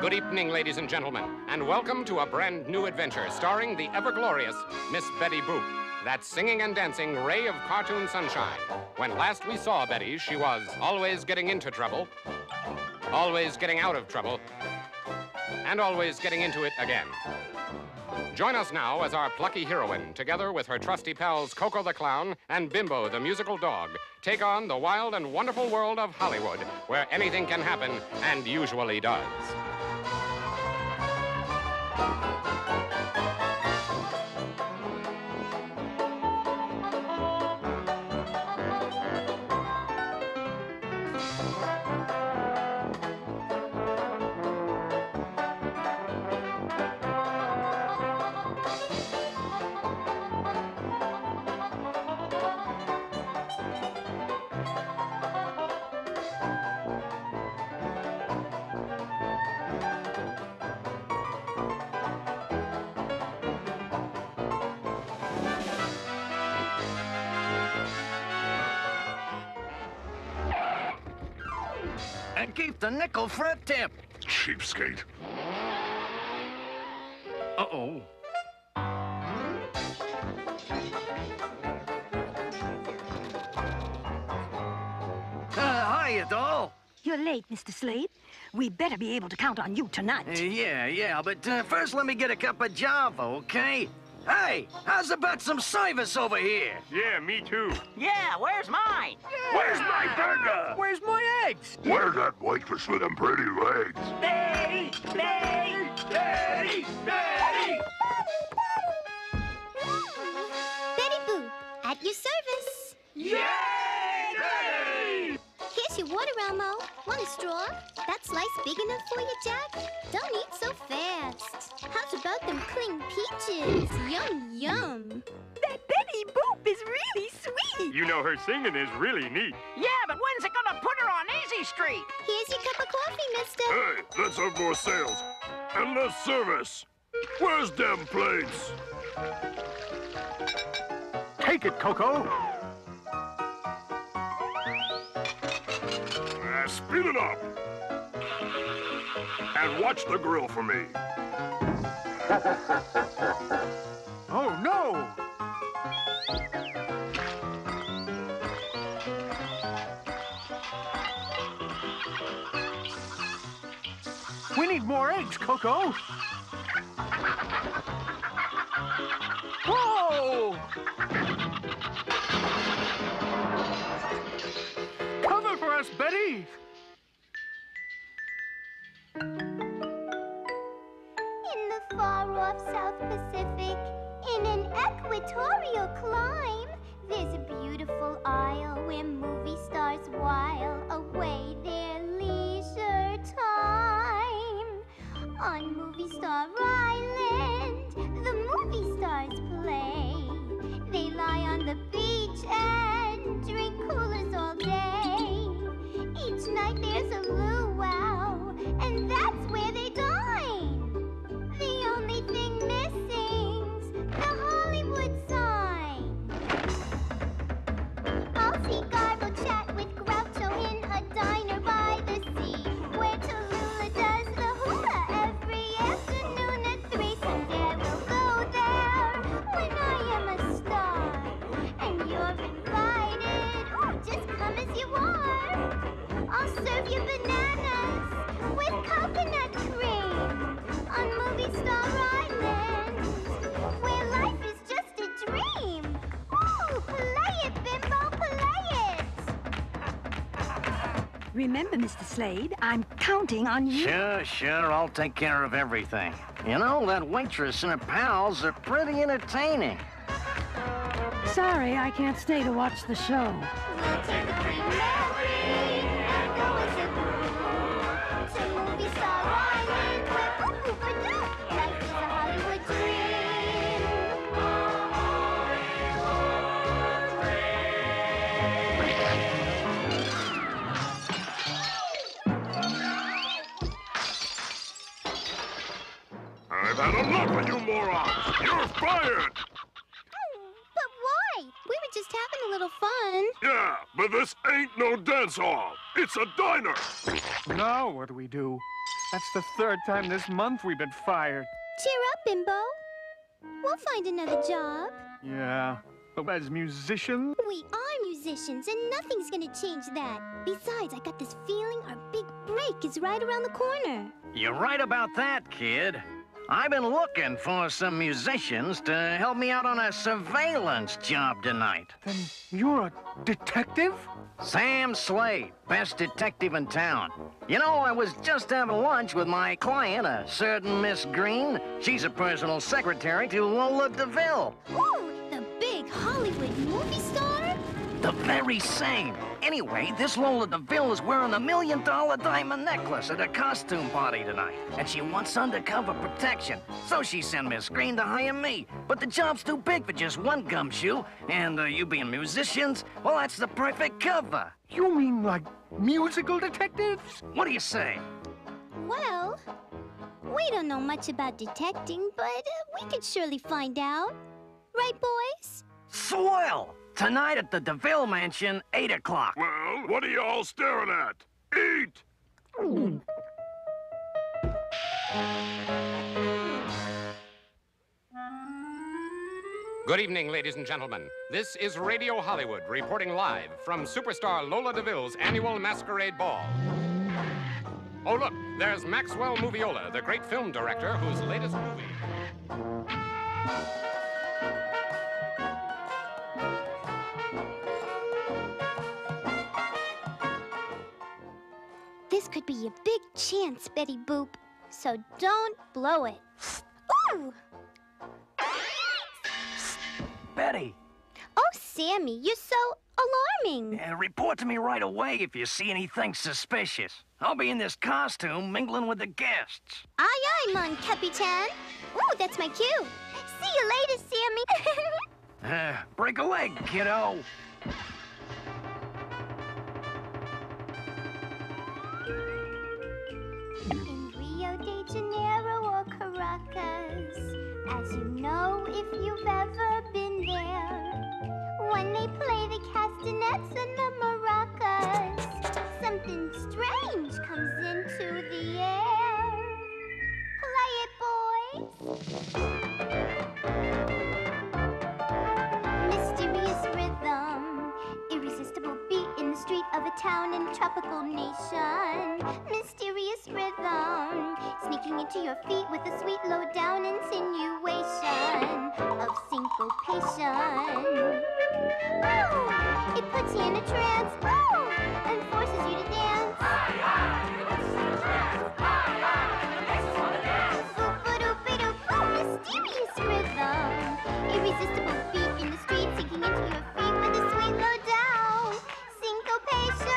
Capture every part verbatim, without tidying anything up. Good evening, ladies and gentlemen, and welcome to a brand new adventure starring the ever-glorious Miss Betty Boop, that singing and dancing ray of cartoon sunshine. When last we saw Betty, she was always getting into trouble, always getting out of trouble, and always getting into it again. Join us now as our plucky heroine, together with her trusty pals Koko the Clown and Bimbo the Musical Dog, take on the wild and wonderful world of Hollywood, where anything can happen and usually does. And keep the nickel for a tip. Cheapskate. Uh-oh. Uh, hiya, doll. You're late, Mister Slade. We better be able to count on you tonight. Uh, yeah, yeah, but uh, first let me get a cup of java, okay? Hey, how's about some service over here? Yeah, me too. Yeah, where's mine? Yeah. Where's my burger? Where's my eggs? Where's that waitress with them pretty legs? Betty! Betty! Betty! Betty! Betty Boop, at your service. Yay! Betty! Here's your water, Elmo. Want a straw? That slice big enough for you, Jack? Don't eat so fast. How's about them cling peaches? Yum, yum. That Betty Boop is really sweet. You know, her singing is really neat. Yeah, but when's it gonna put her on Easy Street? Here's your cup of coffee, mister. Hey, let's have more sales and less service. Where's them plates? Take it, Koko. Speed it up. And watch the grill for me. Oh, no! We need more eggs, Koko. Whoa! Cover for us, Betty! Far-off South Pacific, in an equatorial clime, there's a beautiful isle where movie stars while away their leisure time. On Movie Star Island, the movie stars play. They lie on the beach and drink coolers all day. Each night there's a luau, and that's where they dine. Thing missing's the Hollywood sign. I'll see Garbo chat with Groucho in a diner by the sea, where Tallulah does the hula every afternoon at three. Someday we'll go there when I am a star, and you're invited. Oh, just come as you are. I'll serve you bananas with coconut cream on Movie Star Island, where life is just a dream. Ooh, play it, Bimbo, play it! Remember, Mister Slade, I'm counting on you. Sure, sure, I'll take care of everything. You know, that waitress and her pals are pretty entertaining. Sorry, I can't stay to watch the show. We'll take a free Mary and go as a group to Movie Star Island, where ooh-hoo-ba-doo, life is a Hollywood dream. A Hollywood dream. I've had enough of you morons. You're fired. Just having a little fun. Yeah, but this ain't no dance hall. It's a diner. Now what do we do? That's the third time this month we've been fired. Cheer up, Bimbo. We'll find another job. Yeah, but as musicians... We are musicians, and nothing's gonna change that. Besides, I got this feeling our big break is right around the corner. You're right about that, kid. I've been looking for some musicians to help me out on a surveillance job tonight. Then you're a detective? Sam Slade, best detective in town. You know, I was just having lunch with my client, a certain Miss Green. She's a personal secretary to Lola DeVille. Ooh, the big Hollywood movie star? The very same. Anyway, this Lola DeVille is wearing a million dollar diamond necklace at a costume party tonight, and she wants undercover protection. So she sent Miss Green to hire me. But the job's too big for just one gumshoe, and uh, you being musicians, well, that's the perfect cover. You mean like musical detectives? What do you say? Well, we don't know much about detecting, but uh, we could surely find out. Right, boys? Soil! Tonight at the DeVille Mansion, eight o'clock. Well, what are you all staring at? Eat! Mm. Good evening, ladies and gentlemen. This is Radio Hollywood reporting live from superstar Lola DeVille's annual masquerade ball. Oh, look, there's Maxwell Movieola, the great film director whose latest movie... This could be a big chance, Betty Boop, so don't blow it. Ooh! Betty! Oh, Sammy, you're so alarming. Uh, report to me right away if you see anything suspicious. I'll be in this costume mingling with the guests. Aye, aye, mon Capitan. Ooh, that's my cue. See you later, Sammy. uh, break a leg, kiddo. Janeiro or Caracas, as you know if you've ever been there, when they play the castanets and the maracas, something strange comes into the air. Play it, boys. Mysterious rhythm, irresistible beat in the street of a town in a tropical nation. Mysterious rhythm, sneaking into your feet with a sweet low-down insinuation of syncopation. Oh, it puts you in a trance, oh, and forces you to dance. Aye, aye, it puts you in a trance. Aye, aye, it makes us want to dance. Oop-a-doop-a-doop, oh, mysterious rhythm. Irresistible feet in the street, sinking into your feet with a sweet low-down syncopation.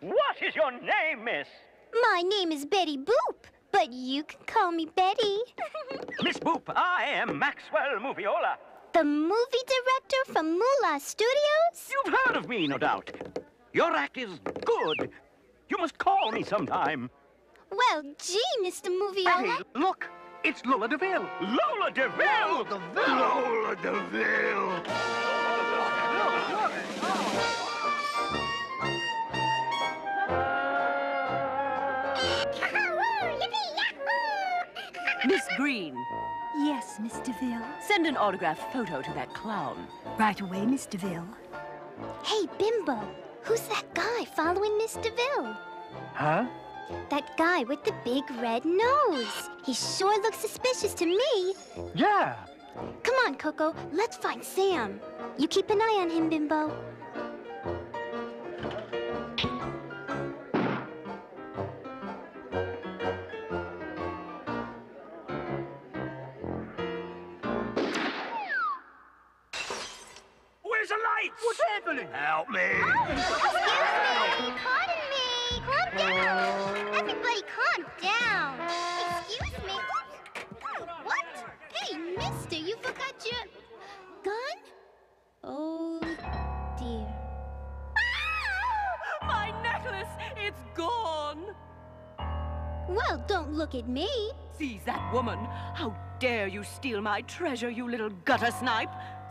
What is your name, miss? My name is Betty Boop, but you can call me Betty. Miss Boop, I am Maxwell Movieola, the movie director from Moolah Studios. You've heard of me, no doubt. Your act is good. You must call me sometime. Well, gee, Mister Movieola. Betty, look, it's Lola DeVille. Lola DeVille! Lola DeVille! Lola DeVille! Lola DeVille. Lola DeVille. Miss Green. Yes, Miss DeVille. Send an autographed photo to that clown. Right away, Miss DeVille. Hey, Bimbo, who's that guy following Miss DeVille? Huh? That guy with the big red nose. He sure looks suspicious to me. Yeah. Come on, Koko, let's find Sam. You keep an eye on him, Bimbo. What's happening? Help me! Oh, excuse me! Pardon me! Calm down! Everybody calm down! Excuse me! Oops. What? Hey, mister, you forgot your... gun? Oh, dear. Ah! My necklace! It's gone! Well, don't look at me. seize that woman. How dare you steal my treasure, you little gutter snipe.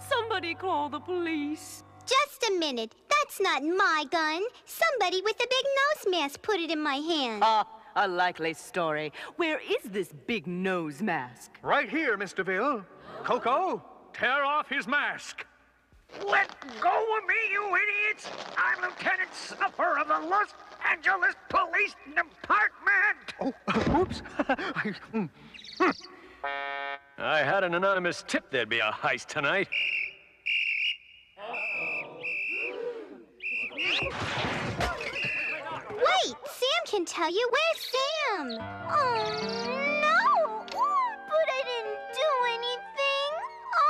Somebody call the police. Just a minute. That's not my gun. Somebody with a big nose mask put it in my hand. Ah, a likely story. Where is this big nose mask? Right here, Miss DeVille. Koko, tear off his mask. Let go of me, you idiots! I'm Lieutenant Snuffer of the Los Angeles Police Department! Oh, uh, oops. I, mm, mm. I had an anonymous tip there'd be a heist tonight. Wait! Sam can tell you. Where's Sam? Oh, no! But I didn't do anything.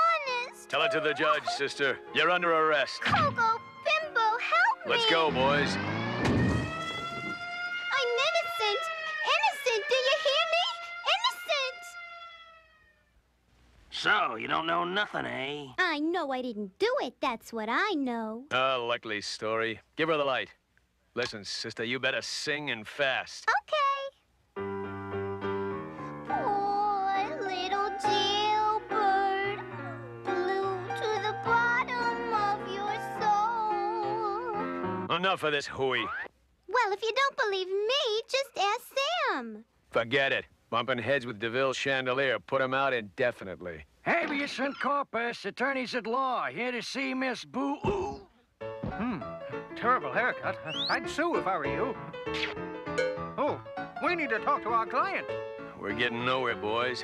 Honest. Tell it to the judge, sister. You're under arrest. Koko, Bimbo, help me! Let's go, boys. I'm innocent! Innocent! Do you hear me? Innocent! So, you don't know nothing, eh? I know I didn't do it. That's what I know. A likely story. Give her the light. Listen, sister, you better sing and fast. Okay. Poor little jailbird, blue to the bottom of your soul. Enough of this hooey. Well, if you don't believe me, just ask Sam. Forget it. Bumping heads with DeVille Chandelier put him out indefinitely. Habeas corpus, attorneys at law, here to see Miss Boo Ooh. Hmm. Terrible haircut. I'd sue if I were you. Oh, we need to talk to our client. We're getting nowhere, boys.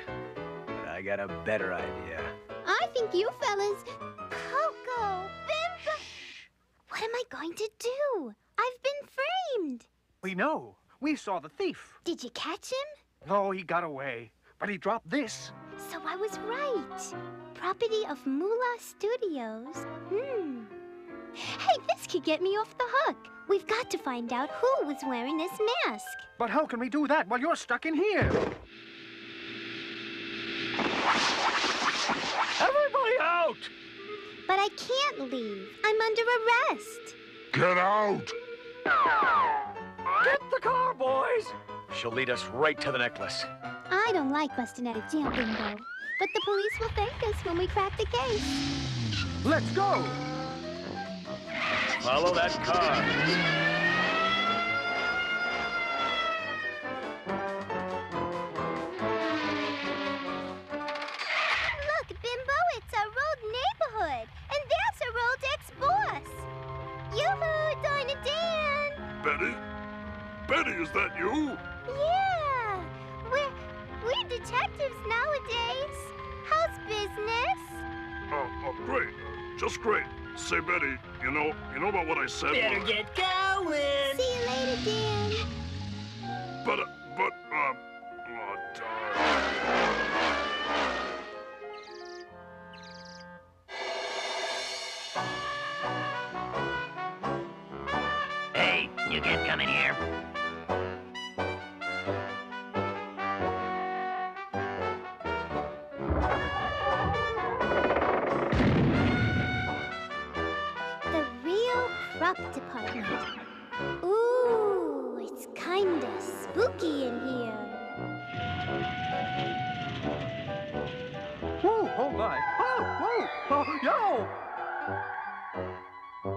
But I got a better idea. I think you fellas... Koko, Bimbo... What am I going to do? I've been framed. We know. We saw the thief. Did you catch him? No, he got away. But he dropped this. So I was right. Property of Moolah Studios. Hmm. Hey, this could get me off the hook. We've got to find out who was wearing this mask. But how can we do that while you're stuck in here? Everybody out! But I can't leave. I'm under arrest. Get out! Get the car, boys! She'll lead us right to the necklace. I don't like busting out of jail, Bingo. But the police will thank us when we crack the case. Let's go! Follow that car. Look, Bimbo, it's our old neighborhood. And that's our old ex-boss. Yoo-hoo, Diner Dan. Betty? Betty, is that you? Yeah. We're, we're detectives nowadays. How's business? Oh, oh, great. Just great. Say, Betty, you know, you know about what I said? Better get going! See you later, Dan. But, uh, but, uh, oh, darn. Hey, you can't come in here. Department. Ooh, it's kinda spooky in here. Whoa, hold on. Oh, whoa, oh, yo!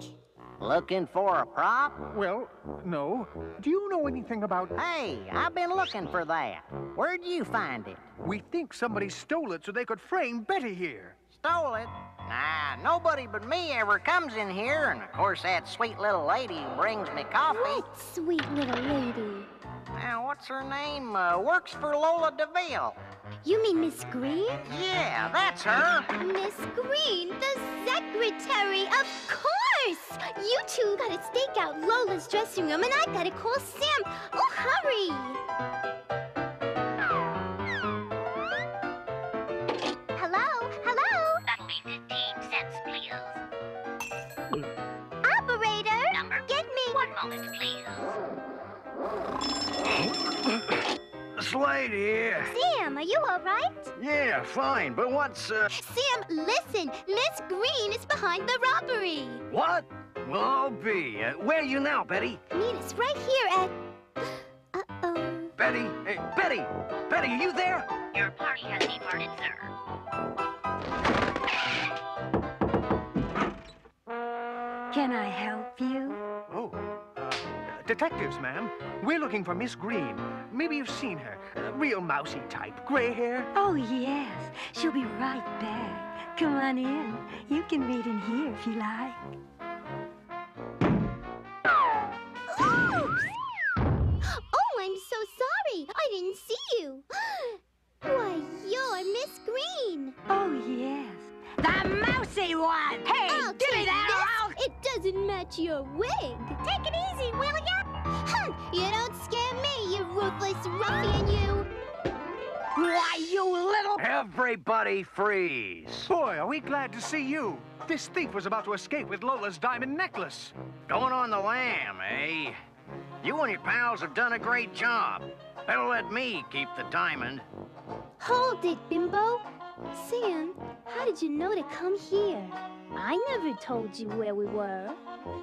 Yeek! Looking for a prop? Well, no. Do you know anything about... Hey, I've been looking for that. Where'd you find it? We think somebody stole it so they could frame Betty here. Stole it? Nah, nobody but me ever comes in here, and of course that sweet little lady brings me coffee. What sweet little lady? Now, what's her name? Uh, works for Lola DeVille. You mean Miss Green? Yeah, that's her. Miss Green, the secretary, of course! You two gotta stake out Lola's dressing room, and I gotta call Sam. Oh, hurry! Slade here. Sam, are you all right? Yeah, fine, but what's, uh... Sam, listen! Miss Green is behind the robbery! What? Well, I'll be. Uh, where are you now, Betty? Meet us right here at... Uh-oh. Betty! Hey, Betty! Betty, are you there? Your party has departed, sir. Can I help you? Oh, uh, detectives, ma'am. We're looking for Miss Green. Maybe you've seen her. A real mousy type. Gray hair. Oh, yes. She'll be right back. Come on in. You can wait in here if you like. I didn't see you. Why, you're Miss Green. Oh, yes. The mousy one. Hey, I'll give me that. It doesn't match your wig. Take it easy, will ya? Huh, you don't scare me, you ruthless ruffian, you. Why, you little... Everybody freeze. Boy, are we glad to see you. This thief was about to escape with Lola's diamond necklace. Going on the lam, eh? You and your pals have done a great job. Better let me keep the diamond. Hold it, Bimbo. Sam, how did you know to come here? I never told you where we were.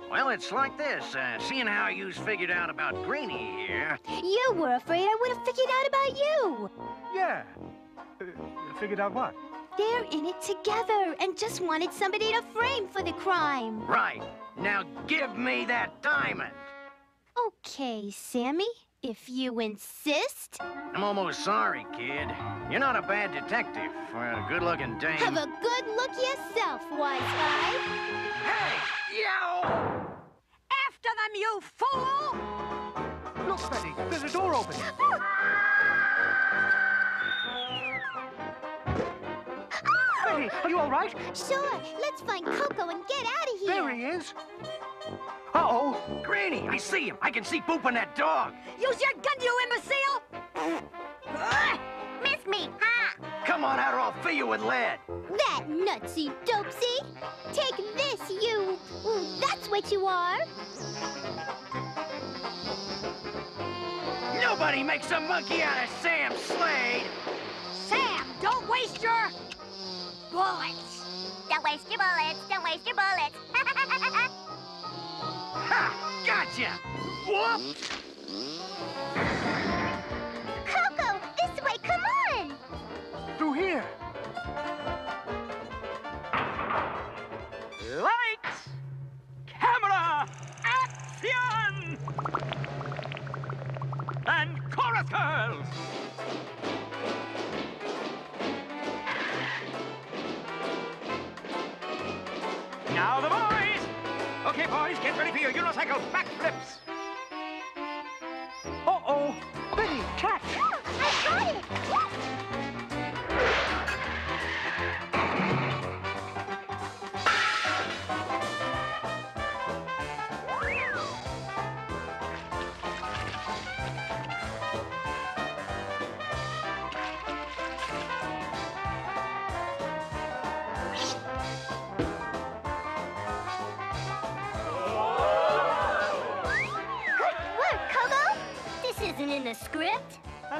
Well, it's like this. Uh, seeing how you's figured out about Greenie here... You were afraid I would have figured out about you. Yeah. Uh, figured out what? They're in it together and just wanted somebody to frame for the crime. Right. Now give me that diamond. Okay, Sammy, if you insist. I'm almost sorry, kid. You're not a bad detective for a good-looking dame. Have a good look yourself, wise guy. Hey, yo! After them, you fool! Look, Betty, there's a door open. Oh. Oh. Betty, are you all right? Sure, let's find Koko and get out of here. There he is. Uh-oh. Granny, I see him. I can see Boop on that dog. Use your gun, you imbecile! uh, miss me, huh? Come on out or I'll fill you with lead. That nutsy dopesy. Take this, you. That's what you are. Nobody makes a monkey out of Sam Slade. Sam, don't waste your bullets. Don't waste your bullets. Don't waste your bullets. Ha! Gotcha! Whoop! Koko, this way, come on! Through here! Lights! Camera! Action! And chorus girls! Now the ball! Okay, boys, get ready for your unicycle backflips. Uh-oh. Betty, catch. Oh, I got it. Script? I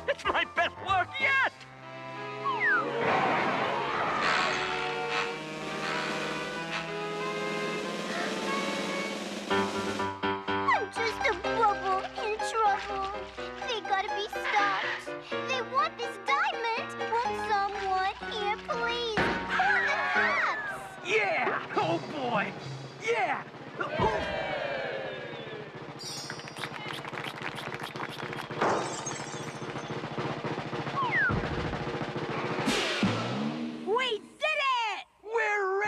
It's my best work yet! I'm just a bubble in trouble. They gotta be stopped. They want this diamond. Will someone here please call the cops? Yeah! Oh, boy! Yeah! Ooh.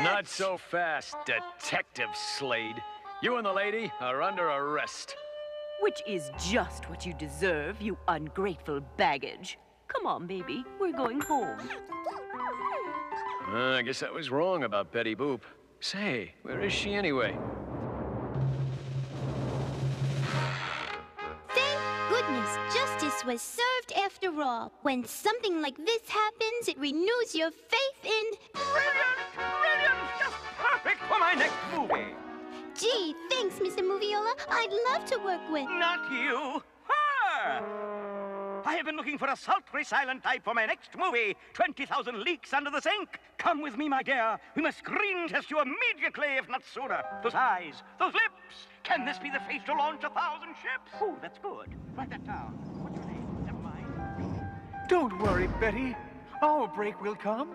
Not so fast, Detective Slade. You and the lady are under arrest. Which is just what you deserve, you ungrateful baggage. Come on, baby. We're going home. Uh, I guess I was wrong about Betty Boop. Say, where is she anyway? Thank goodness justice was served after all. When something like this happens, it renews your faith in... Brilliant! For my next movie. Gee, thanks, Mister Movieola. I'd love to work with... Not you, her! I have been looking for a sultry, silent type for my next movie, twenty thousand Leagues Under the Sink. Come with me, my dear. We must screen test you immediately, if not sooner. Those eyes, those lips, ships. Can this be the face to launch a thousand ships? Oh, that's good. Write that down. What's your name? Never mind. Don't worry, Betty. Our break will come.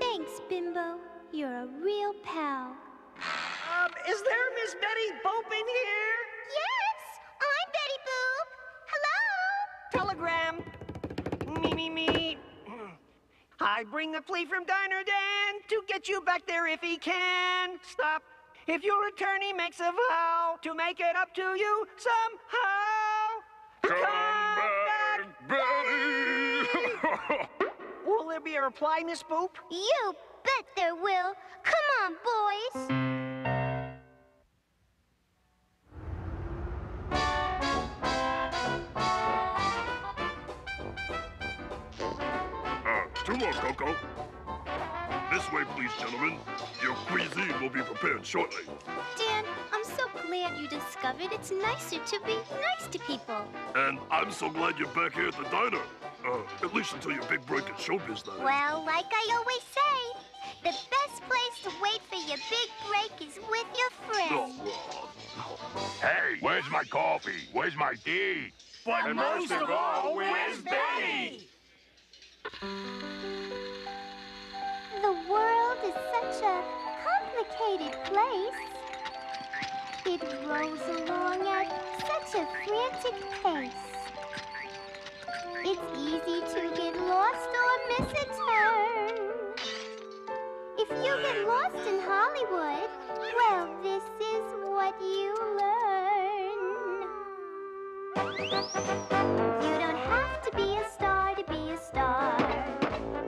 Thanks, Bimbo. You're a real pal. Um, is there Miss Betty Boop in here? Yes, I'm Betty Boop. Hello? Telegram. Me, me, me. I bring a plea from Diner Dan to get you back there if he can. Stop. If your attorney makes a vow to make it up to you somehow. Come, Come back, back, Betty! Will there be a reply, Miss Boop? You bet there will. Come on, boys. Uh, two more, Koko. This way, please, gentlemen. Your cuisine will be prepared shortly. Dan, I'm so glad you discovered it's nicer to be nice to people. And I'm so glad you're back here at the diner. Uh, at least until your big break at showbiz, then. Well, like I always say, the best place to wait for your big break is with your friends. Oh, oh. Hey, where's my coffee? Where's my tea? But and most of all, where's Betty? The world is such a complicated place. It rolls along at such a frantic pace. It's easy to get lost or miss a turn. If you get lost in Hollywood, well, this is what you learn. You don't have to be a star to be a star.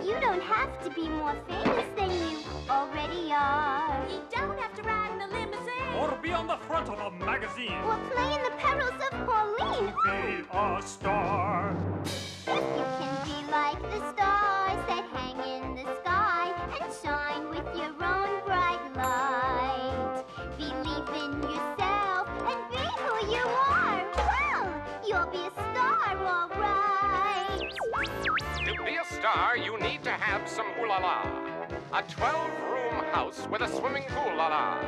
You don't have to be more famous than you already are. You don't have to ride in a limousine. Or be on the front of a magazine. Or play in The Perils of Pauline. Be a star. If you can be like the stars that hang in the sky and shine with your own bright light. Believe in yourself and be who you are. Well, you'll be a star, all right. To be a star, you need to have some ooh-la-la. A twelve-room house with a swimming pool, la-la.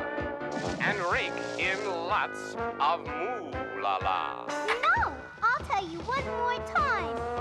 And rake in lots of moo-la-la. No, I'll tell you one more time.